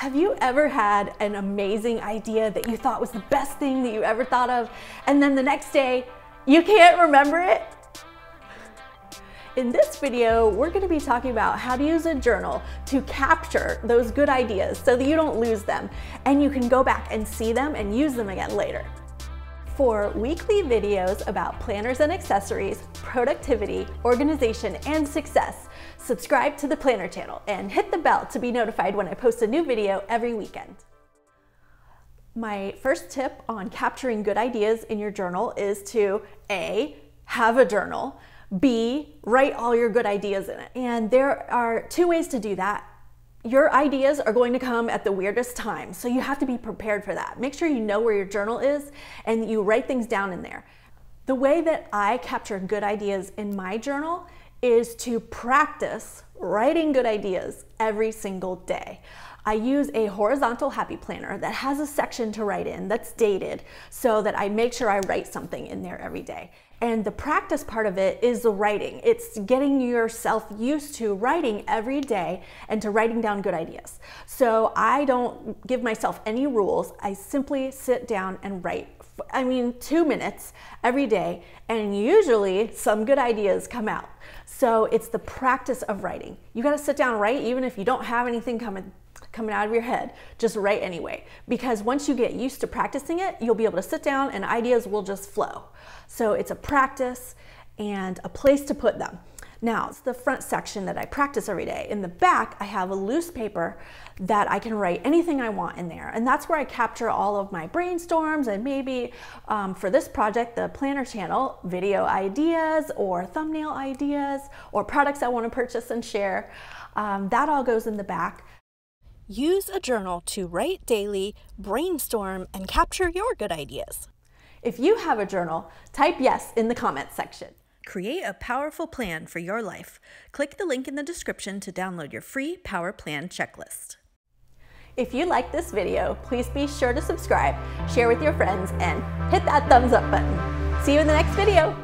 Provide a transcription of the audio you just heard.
Have you ever had an amazing idea that you thought was the best thing that you ever thought of, and then the next day, you can't remember it? In this video, we're going to be talking about how to use a journal to capture those good ideas so that you don't lose them, and you can go back and see them and use them again later. For weekly videos about planners and accessories, productivity, organization, and success, subscribe to the Planner Channel and hit the bell to be notified when I post a new video every weekend. My first tip on capturing good ideas in your journal is to A, have a journal, B, write all your good ideas in it. And there are two ways to do that. Your ideas are going to come at the weirdest time, so you have to be prepared for that. Make sure you know where your journal is and you write things down in there. The way that I capture good ideas in my journal is to practice writing good ideas every single day. I use a horizontal Happy Planner that has a section to write in that's dated so that I make sure I write something in there every day. And the practice part of it is the writing. It's getting yourself used to writing every day and to writing down good ideas. So I don't give myself any rules. I simply sit down and write, 2 minutes every day, and usually some good ideas come out. So it's the practice of writing. You gotta sit down and write even if you don't have anything coming out of your head. Just write anyway, because once you get used to practicing it, you'll be able to sit down and ideas will just flow. So it's a practice and a place to put them. Now, it's the front section that I practice every day. In the back, I have a loose paper that I can write anything I want in there. And that's where I capture all of my brainstorms and maybe for this project, the Planner Channel, video ideas or thumbnail ideas or products I want to purchase and share. That all goes in the back. Use a journal to write daily, brainstorm, and capture your good ideas. If you have a journal, type yes in the comments section. Create a powerful plan for your life. Click the link in the description to download your free Power Plan Checklist. If you like this video, please be sure to subscribe, share with your friends, and hit that thumbs up button. See you in the next video.